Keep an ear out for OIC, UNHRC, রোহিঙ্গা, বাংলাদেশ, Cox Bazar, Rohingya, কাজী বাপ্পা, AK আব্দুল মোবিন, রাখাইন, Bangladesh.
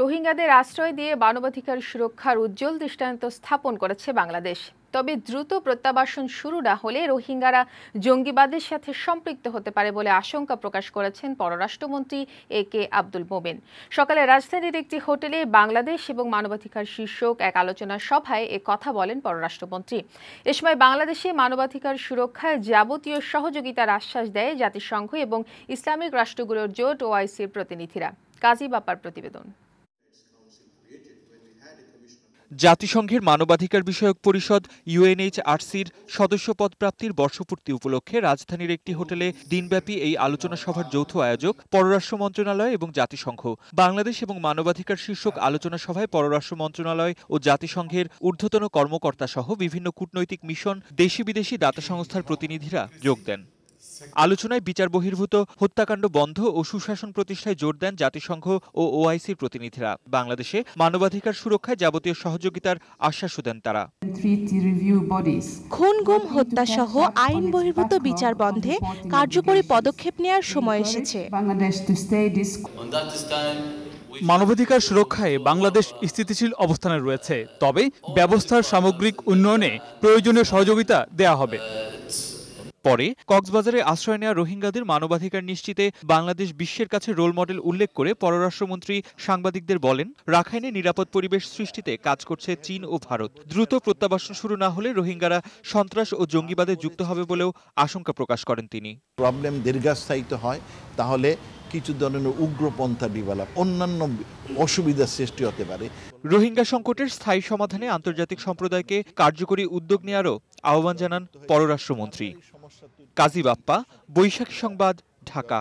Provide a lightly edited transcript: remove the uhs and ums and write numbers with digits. রোহিঙ্গাদের আশ্রয় দিয়ে মানবাধিকার সুরক্ষার উজ্জ্বল দৃষ্টান্ত স্থাপন করেছে বাংলাদেশ। তবে দ্রুত প্রত্যাবাসন শুরু না হলে রোহিঙ্গারা জঙ্গিবাদের সাথে সম্পৃক্ত হতে পারে বলে আশঙ্কা প্রকাশ করেছেন পররাষ্ট্রমন্ত্রী AK আব্দুল মোবিন। সকালে রাজধানীর একটি হোটেলে বাংলাদেশ এবং মানবাধিকার শীর্ষক এক আলোচনা সভায় এ কথা বলেন পররাষ্ট্রমন্ত্রী। এ সময় বাংলাদেশে মানবাধিকার সুরক্ষায় যাবতীয় সহযোগিতার আশ্বাস দেয় জাতিসংঘ এবং ইসলামিক রাষ্ট্রগুলোর জোট OICর প্রতিনিধিরা। কাজী বাপার প্রতিবেদন। জাতিসংঘের মানবাধিকার বিষয়ক পরিষদ UNHRCর সদস্যপদ প্রাপ্তির বর্ষপূর্তি উপলক্ষে রাজধানীর একটি হোটেলে দিনব্যাপী এই আলোচনা সভার যৌথ আয়োজক পররাষ্ট্র মন্ত্রণালয় এবং জাতিসংঘ। বাংলাদেশ এবং মানবাধিকার শীর্ষক আলোচনা সভায় পররাষ্ট্র মন্ত্রণালয় ও জাতিসংঘের ঊর্ধ্বতন কর্মকর্তা সহ বিভিন্ন কূটনৈতিক মিশন, দেশি বিদেশি দাতা সংস্থার প্রতিনিধিরা যোগ দেন। আলোচনায় বিচার বহির্ভূত হত্যাকাণ্ড বন্ধ ও সুশাসন প্রতিষ্ঠায় জোর দেন জাতিসংঘ ও OICর প্রতিনিধিরা। বাংলাদেশে মানবাধিকার সুরক্ষায় যাবতীয় সহযোগিতার আশ্বাসও দেন তারা। খুন, গুম, হত্যা সহ আইন বহির্ভূত বিচার বন্ধে কার্যকরী পদক্ষেপ নেওয়ার সময় এসেছে। মানবাধিকার সুরক্ষায় বাংলাদেশ স্থিতিশীল অবস্থানে রয়েছে, তবে ব্যবস্থার সামগ্রিক উন্নয়নে প্রয়োজনীয় সহযোগিতা দেয়া হবে। পরে কক্সবাজারে আশ্রয় নেওয়া রোহিঙ্গাদের মানবাধিকার নিশ্চিতে বাংলাদেশ বিশ্বের কাছে রোল মডেল উল্লেখ করে পররাষ্ট্রমন্ত্রী সাংবাদিকদের বলেন, রাখাইনে নিরাপদ পরিবেশ সৃষ্টিতে কাজ করছে চীন ও ভারত। দ্রুত প্রত্যাবাসন শুরু না হলে রোহিঙ্গারা সন্ত্রাস ও জঙ্গিবাদে যুক্ত হবে বলেও আশঙ্কা প্রকাশ করেন তিনি। প্রবলেম দীর্ঘস্থায়িত হয় তাহলে কিছু ধরনের উগ্রপন্থা ডেভেলপ, অন্যান্য অসুবিধা সৃষ্টি হতে পারে। রোহিঙ্গা সংকটের স্থায়ী সমাধানে আন্তর্জাতিক সম্প্রদায়কে কার্যকরী উদ্যোগ নেওয়ারও আহ্বান জানান পররাষ্ট্রমন্ত্রী। কাজী বাপ্পা, বৈশাখী সংবাদ, ঢাকা।